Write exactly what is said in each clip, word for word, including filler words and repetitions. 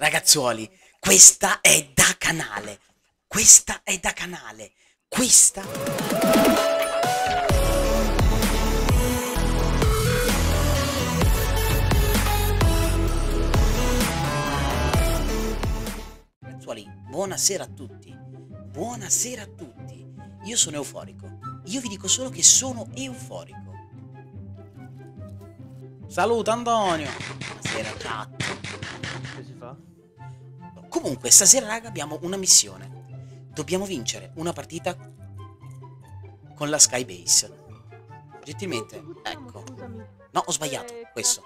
Ragazzuoli, questa è da canale. Questa è da canale. Questa... Ragazzuoli, buonasera a tutti. Buonasera a tutti. Io sono euforico. Io vi dico solo che sono euforico. Saluta Antonio. Buonasera, chat. Che si fa? Comunque stasera raga abbiamo una missione. Dobbiamo vincere una partita con la Skybase. Gentilmente, ecco. No, ho sbagliato, questo.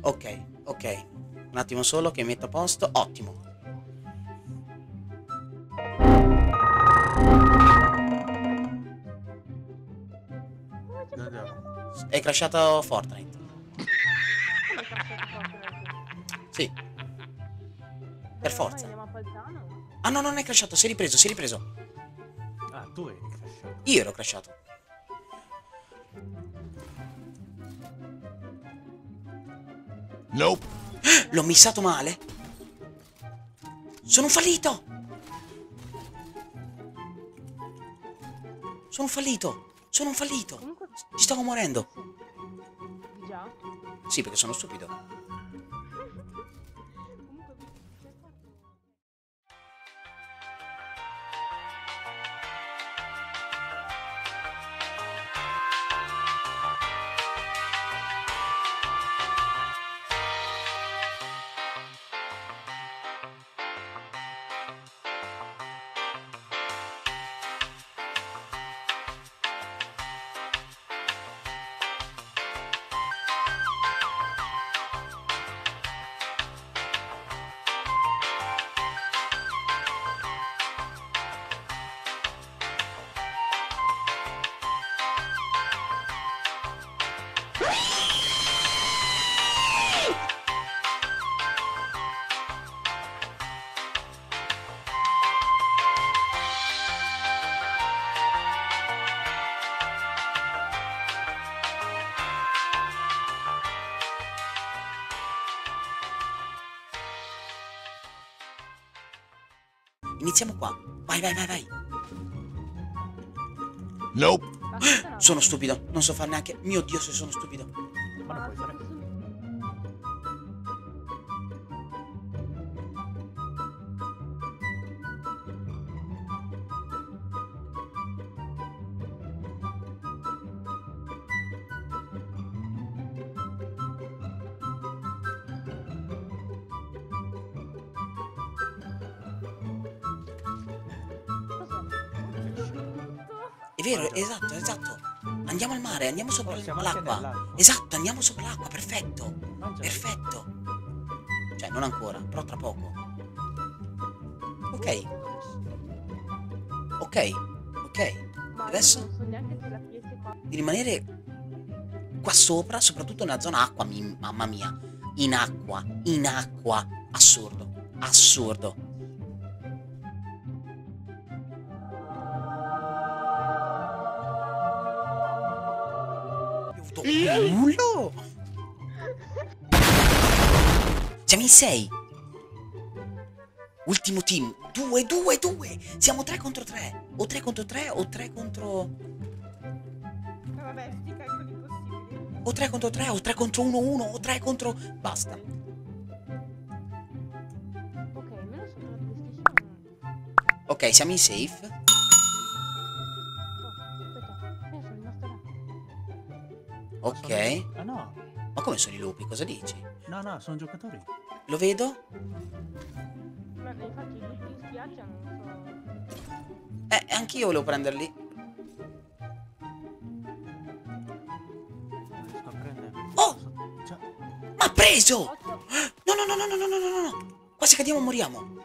Ok, ok. Un attimo solo che metto a posto. Ottimo. È crashato Fortnite. Sì. Per forza. Ah no, non è crashato, si è ripreso, si è ripreso. Ah, tu eri crashato. Io ero crashato. Nope. L'ho missato male. Sono fallito. Sono fallito. Sono fallito. Ci stavo morendo. Già? Sì, perché sono stupido. Iniziamo qua. Vai, vai, vai, vai. Nope. Sono stupido. Non so far neanche... Mio Dio, se sono stupido. Ma non puoi fare. È vero, esatto, esatto. Andiamo al mare, andiamo sopra oh, l'acqua. Esatto, andiamo sopra l'acqua, perfetto. Mangiare. Perfetto. Cioè, non ancora, però tra poco. Ok. Ok, ok. Ma adesso di rimanere qua sopra, soprattutto nella zona acqua, mi... mamma mia. In acqua, in acqua. Assurdo, assurdo. Mullo! Siamo in sei. Ultimo team. due due due. Siamo tre contro tre. O tre contro tre o tre contro... Vabbè, sti calcoli impossibili. O tre contro tre o tre contro uno uno o tre contro... Basta. Ok, almeno sono la PlayStation. Ok, siamo in safe. Ok. Ah no. Ma come sono i lupi? Cosa dici? No, no, sono giocatori. Lo vedo? Ma infatti i lupi in spiaggia non so. Eh, anch'io volevo prenderli. Sto prendendo. Oh! M'ha preso! No, no, no, no, no, no, no, no, no. Qua se cadiamo moriamo.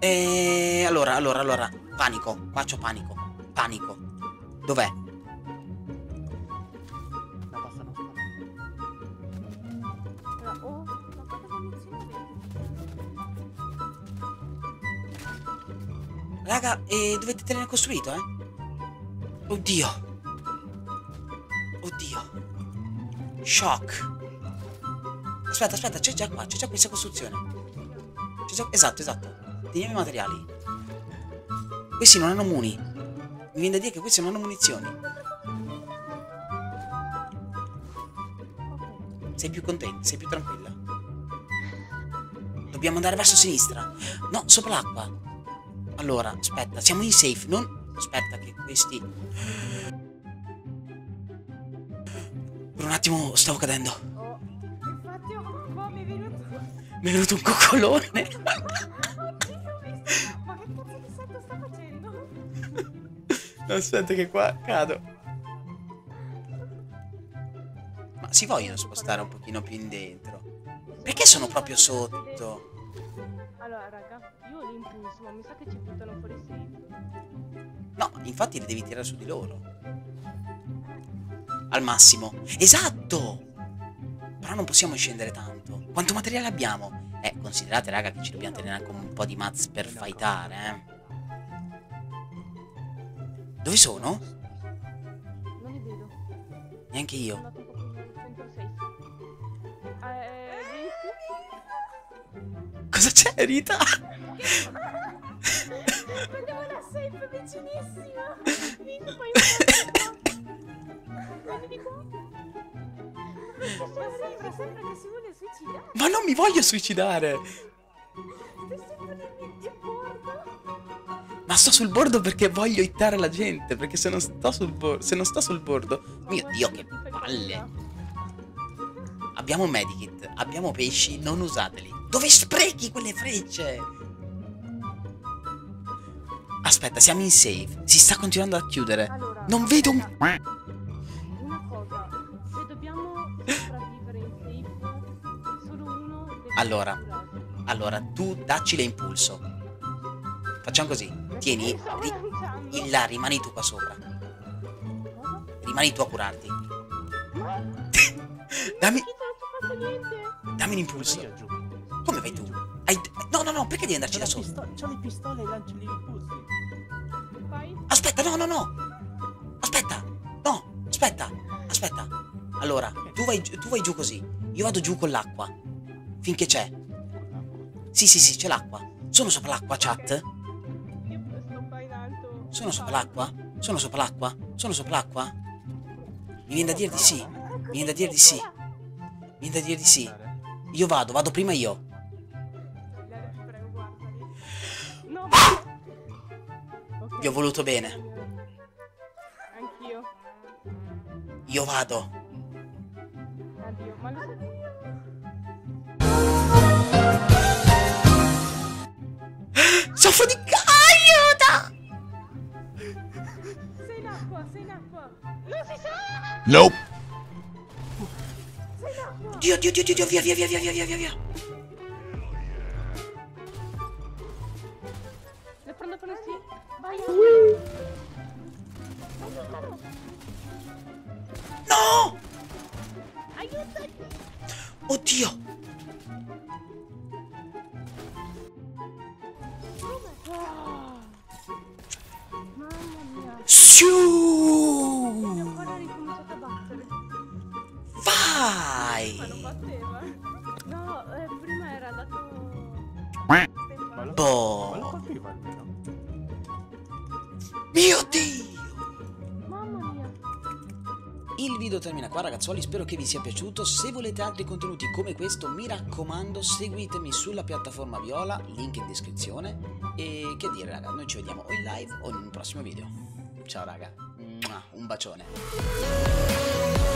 E allora, allora, allora. Panico, qua c'ho panico, panico. Dov'è? La pasta non fa. Oh, la pasta non funziona. Raga, e dovete tenere costruito, eh? Oddio. Oddio. Shock. Aspetta, aspetta, c'è già qua, c'è già questa costruzione. C'è già... Esatto, esatto. Teniamo i materiali. Questi non hanno muni. Mi viene da dire che questi non hanno munizioni. Sei più contenta, sei più tranquilla. Dobbiamo andare verso sinistra. No, sopra l'acqua. Allora, aspetta, siamo in safe. Non... Aspetta che questi... Per un attimo stavo cadendo. Oh, infatti un po' mi è venuto... Mi è venuto un coccolone. Oddio, ma che cazzo di salto sta facendo? Aspetta che qua cado. Si vogliono spostare un pochino più indentro. Perché sono proprio sotto? Allora raga, io ho l'impulso, ma mi sa che ci buttano fuori sempre. No, infatti li devi tirare su di loro al massimo. Esatto. Però non possiamo scendere tanto. Quanto materiale abbiamo? Eh, considerate raga che ci dobbiamo tenere anche un po' di mazz per fightare, eh. Dove sono? Non li vedo. Neanche io. Cosa c'è, Rita? Prendiamo la safe vicinissima. Vieni, poi sembra sempre che si vuole suicidare. Ma non mi voglio suicidare. Ma sto sul bordo perché voglio hittare la gente. Perché se non sto sul bordo, se non sto sul bordo, mio Dio, che palle. Abbiamo medikit, abbiamo pesci, non usateli. Dove sprechi quelle frecce? Aspetta, siamo in safe. Si sta continuando a chiudere. Allora, non vedo un... Una cosa, se dobbiamo sopravvivere in safe, solo uno deve... Allora, allora, tu dacci l'impulso. Facciamo così. Tieni, ri... là, rimani tu qua sopra. Rimani tu a curarti. Dammi... Dammi l'impulso. Come vai tu? Hai... No, no, no, perché devi andarci da solo? C'ho le pistole e lancio gli impulsi. Aspetta, no, no, no. Aspetta, no, aspetta, aspetta. Allora, tu vai, tu vai giù così. Io vado giù con l'acqua. Finché c'è. Sì, sì, sì, c'è l'acqua. Sono sopra l'acqua, chat. Sono sopra l'acqua? Sono sopra l'acqua? Sono sopra l'acqua? Mi viene da dire di sì. Mi viene da dire di sì. Mi viene da dire di sì. Io vado, vado prima io. No, ma... okay. Vi ho voluto bene. Anch'io. Io vado. Addio, ma lo so. Soffro di aiuta! Sei in acqua, sei in acqua. Non si sa! Nope. Dio, Dio, Dio, Dio, Dio, via, via, via, via, via, via, via. Le prendo per sì. Vai. No! Aiutami. Oddio. Siu! Vai! Ma non batteva. No, eh, prima era andato... Boh! Ma lo colpiva almeno. Mio Dio! Mamma mia! Il video termina qua ragazzuoli, spero che vi sia piaciuto. Se volete altri contenuti come questo, mi raccomando, seguitemi sulla piattaforma Viola, link in descrizione. E che dire raga, noi ci vediamo o in live o in un prossimo video. Ciao raga, un bacione.